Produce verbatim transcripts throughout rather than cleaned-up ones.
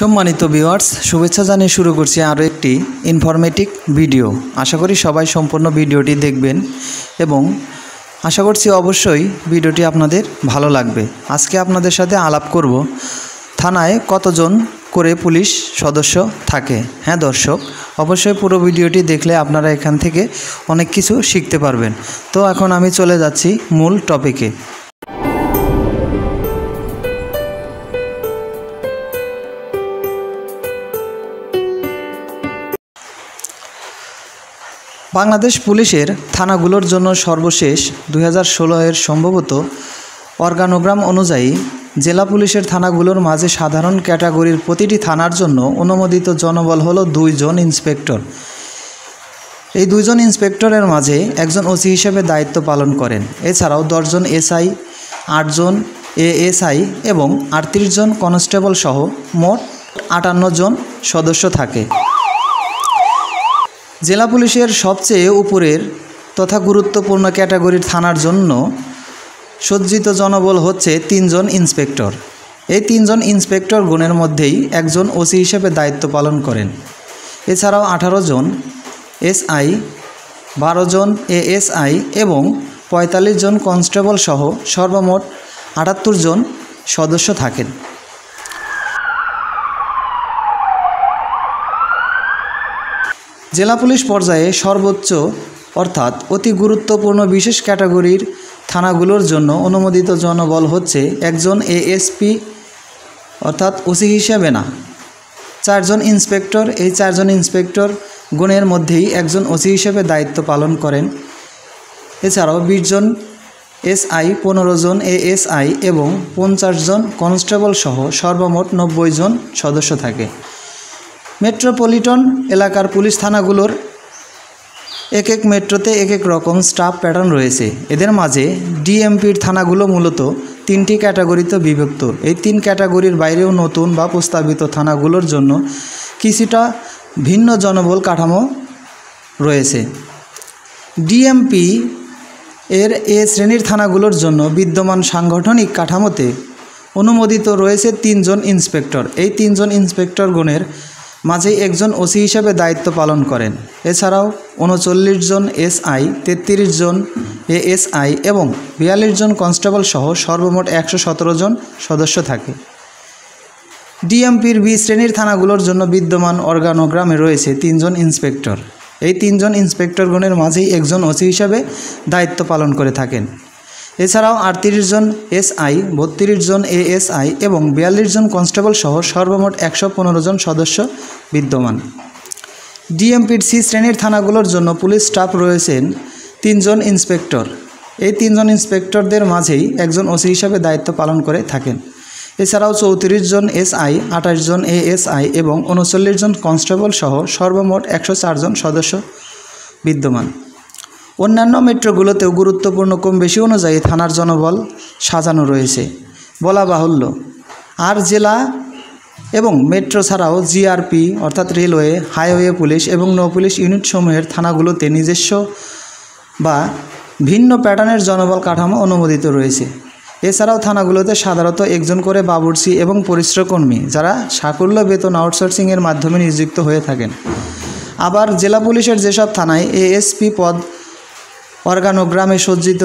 सम्मानित ভিউয়ার্স शुभेच्छा জানিয়ে शुरू করছি আরও একটি ইনফরমেটিভ ভিডিও। আশা করি সবাই সম্পূর্ণ ভিডিওটি দেখবেন এবং আশা করছি অবশ্যই ভিডিওটি আপনাদের ভালো লাগবে। আজকে আপনাদের সাথে আলাপ করব থানায় কতজন করে পুলিশ সদস্য থাকে। হ্যাঁ দর্শক, অবশ্যই পুরো ভিডিওটি দেখলে আপনারা এখান থেকে অনেক কিছু শিখতে পারবেন। তো এখন আমি চলে যাচ্ছি মূল টপিকে। বাংলাদেশ পুলিশের থানাগুলোর জন্য সর্বশেষ দুই হাজার ষোলোয়ের সম্ভবত অর্গানোগ্রাম অনুযায়ী জেলা পুলিশের থানাগুলোর মাঝে সাধারণ ক্যাটাগরির প্রতিটি থানার জন্য অনুমোদিত জনবল হল দুইজন ইন্সপেক্টর। এই দুইজন ইন্সপেক্টরের মাঝে একজন ওসি হিসেবে দায়িত্ব পালন করেন। এছাড়াও দশজন এস আই, আটজন এ এস আই এবং আটত্রিশ জন কনস্টেবল সহ মোট আটান্ন জন সদস্য থাকে। জেলা পুলিশের সবচেয়ে উপরের তথা গুরুত্বপূর্ণ ক্যাটাগরির থানার জন্য সজ্জিত জনবল হচ্ছে তিনজন ইন্সপেক্টর। এই তিনজন ইন্সপেক্টর গুণের মধ্যেই একজন ওসি হিসেবে দায়িত্ব পালন করেন। এছাড়াও আঠারো জন এস আই, বারো জন এ এস আই এবং পঁয়তাল্লিশ জন কনস্টেবল সহ সর্বমোট আটাত্তর জন সদস্য থাকেন। জেলা পুলিশ পর্যায়ে সর্বোচ্চ অর্থাৎ অতি গুরুত্বপূর্ণ বিশেষ ক্যাটাগরির থানাগুলোর জন্য অনুমোদিত জনবল হচ্ছে একজন এএসপি অর্থাৎ ওসি হিসেবে না, চারজন ইন্সপেক্টর। এই চারজন ইন্সপেক্টর গুণের মধ্যেই একজন ওসি হিসেবে দায়িত্ব পালন করেন। এছাড়াও বিশ জন এসআই, পনেরো জন এএসআই এবং পঞ্চাশ জন কনস্টেবল সহ সর্বমোট নব্বই জন সদস্য থাকে। মেট্রোপলিটন এলাকার পুলিশ থানাগুলোর এক এক মেট্রোতে এক এক রকম স্টাফ প্যাটার্ন রয়েছে। এদের মাঝে ডি এম পির থানাগুলো মূলত তিনটি ক্যাটাগরিতে বিভক্ত। এই তিন ক্যাটাগরির বাইরেও নতুন বা প্রস্তাবিত থানাগুলোর জন্য কিছুটা ভিন্ন জনবল কাঠামো রয়েছে। ডিএমপি এর এ শ্রেণীর থানাগুলোর জন্য বিদ্যমান সাংগঠনিক কাঠামোতে অনুমোদিত রয়েছে তিনজন ইন্সপেক্টর। এই তিনজন ইন্সপেক্টর গুণের মাঝে একজন ওসি হিসেবে দায়িত্ব পালন করেন। এছাড়াও উনচল্লিশ জন এস আই, তেত্রিশ জন এ এস আই এবং বিয়াল্লিশ জন কনস্টেবল সহ সর্বমোট একশো সতেরো জন সদস্য থাকে। ডিএমপির বি শ্রেণীর থানাগুলোর জন্য বিদ্যমান অর্গানোগ্রামে রয়েছে তিনজন ইন্সপেক্টর। এই তিনজন ইন্সপেক্টরগণের মাঝেই একজন ওসি হিসেবে দায়িত্ব পালন করে থাকেন। এছাড়াও আটত্রিশ জন এস আই, বত্রিশ জন এ এস আই এবং বিয়াল্লিশ জন কনস্টেবল সহ সর্বমোট একশো পনেরো জন সদস্য বিদ্যমান। ডিএমপির সি শ্রেণীর থানাগুলোর জন্য পুলিশ স্টাফ রয়েছেন তিনজন ইন্সপেক্টর। এই তিনজন ইন্সপেক্টরদের মাঝেই একজন ওসি হিসাবে দায়িত্ব পালন করে থাকেন। এছাড়াও চৌত্রিশ জন এস আই, আঠাশ জন এ এস আই এবং উনচল্লিশ জন কনস্টেবল সহ সর্বমোট একশো চার জন সদস্য বিদ্যমান। অন্যান্য মেট্রোগুলোতেও গুরুত্বপূর্ণ কম বেশি অনুযায়ী থানার জনবল সাজানো রয়েছে বলা বাহুল্য। আর জেলা এবং মেট্রো ছাড়াও জিআরপি অর্থাৎ রেলওয়ে, হাইওয়ে পুলিশ এবং নৌ পুলিশ ইউনিটসমূহের থানাগুলোতে নিজস্ব বা ভিন্ন প্যাটার্নের জনবল কাঠামো অনুমোদিত রয়েছে। এছাড়াও থানাগুলোতে সাধারণত একজন করে বাবুর্চি এবং পরিশ্রমকর্মী যারা সাকুল্য বেতন আউটসোর্সিংয়ের মাধ্যমে নিযুক্ত হয়ে থাকেন। আবার জেলা পুলিশের যেসব থানায় এএসপি পদ অর্গানোগ্রামে সজ্জিত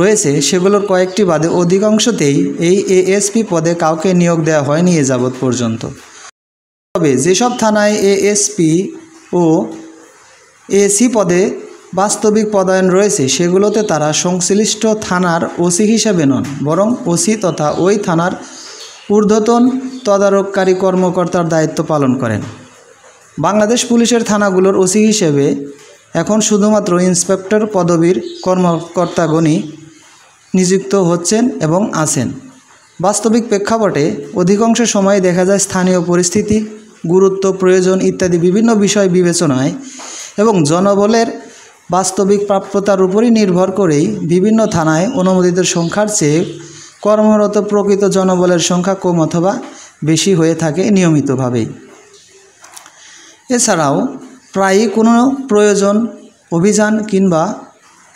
রয়েছে সেগুলোর কয়েকটি বাদে অধিকাংশতেই এই এএসপি পদে কাউকে নিয়োগ দেওয়া হয়নি এ যাবৎ পর্যন্ত। তবে যেসব থানায় এএসপি ও এসি পদে বাস্তবিক পদায়ন রয়েছে সেগুলোতে তারা সংশ্লিষ্ট থানার ওসি হিসেবে নন, বরং ওসি তথা ওই থানার ঊর্ধ্বতন তদারককারী কর্মকর্তার দায়িত্ব পালন করেন। বাংলাদেশ পুলিশের থানাগুলোর ওসি হিসেবে এখন শুধুমাত্র ইন্সপেক্টর পদবীর কর্মকর্তাগণই নিযুক্ত হচ্ছেন এবং আছেন। বাস্তবিক প্রেক্ষাপটে অধিকাংশ সময়ে দেখা যায় স্থানীয় পরিস্থিতি, গুরুত্ব, প্রয়োজন ইত্যাদি বিভিন্ন বিষয় বিবেচনায় এবং জনবলের বাস্তবিক প্রাপ্যতার উপরই নির্ভর করেই বিভিন্ন থানায় অনুমোদিত সংখ্যার চেয়ে কর্মরত প্রকৃত জনবলের সংখ্যা কম অথবা বেশি হয়ে থাকে নিয়মিতভাবেই। এছাড়াও প্রায়ই কোনো প্রয়োজন, অভিযান কিংবা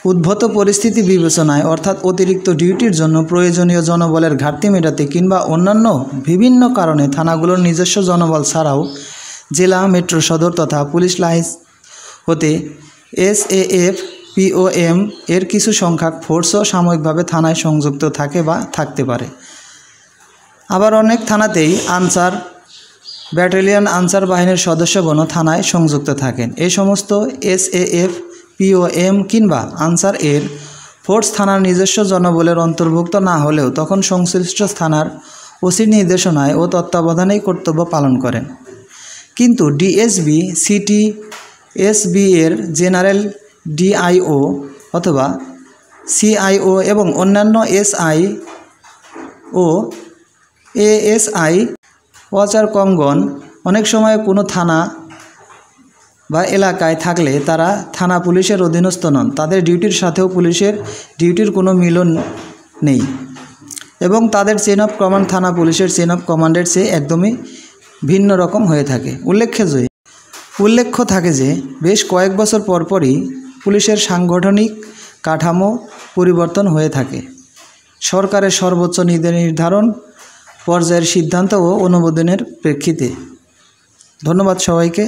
উদ্ভূত পরিস্থিতি বিবেচনায় অর্থাৎ অতিরিক্ত ডিউটির জন্য প্রয়োজনীয় জনবলের ঘাটতি মেটাতে কিংবা অন্যান্য বিভিন্ন কারণে থানাগুলোর নিজস্ব জনবল ছাড়াও জেলা মেট্রো সদর তথা পুলিশ লাইন্স হতে এস এ এফ পিওএম এর কিছু সংখ্যক ফোর্সও সাময়িকভাবে থানায় সংযুক্ত থাকে বা থাকতে পারে। আবার অনেক থানাতেই আনসার ব্যাটালিয়ন আনসার বাহিনীর সদস্যগণও থানায় সংযুক্ত থাকেন। এই সমস্ত এস এ এফ পিওএম কিংবা আনসার এর ফোর্স থানার নিজস্ব জনবলের অন্তর্ভুক্ত না হলেও তখন সংশ্লিষ্ট থানার ওসির নির্দেশনায় ও তত্ত্বাবধানেই কর্তব্য পালন করেন। কিন্তু ডিএসবি সিটি এসবি এর জেনারেল ডিআইও অথবা সিআইও এবং অন্যান্য এসআই ও এএসআই ওয়াচার কমগণ অনেক সময় কোনো থানা বা এলাকায় থাকলে তারা থানা পুলিশের অধীনস্থ নন, তাদের ডিউটির সাথেও পুলিশের ডিউটির কোনো মিলন নেই এবং তাদের চেইন অফ কমান্ড থানা পুলিশের চেইন অফ কমান্ডের চেয়ে একদমই ভিন্ন রকম হয়ে থাকে। উল্লেখ্য যে উল্লেখ্য থাকে যে বেশ কয়েক বছর পরপরই পুলিশের সাংগঠনিক কাঠামো পরিবর্তন হয়ে থাকে। সরকারের সর্বোচ্চ নির্ধারণ পর্যায়ের সিদ্ধান্ত ও অনুমোদনের প্রেক্ষিতে। ধন্যবাদ সবাইকে।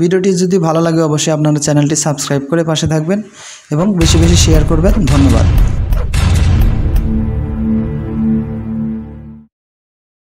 ভিডিওটি যদি ভালো লাগে অবশ্যই আপনারা চ্যানেলটি সাবস্ক্রাইব করে পাশে থাকবেন এবং বেশি বেশি শেয়ার করবেন। ধন্যবাদ।